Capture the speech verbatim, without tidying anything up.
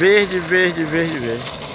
Verde, verde, verde, verde.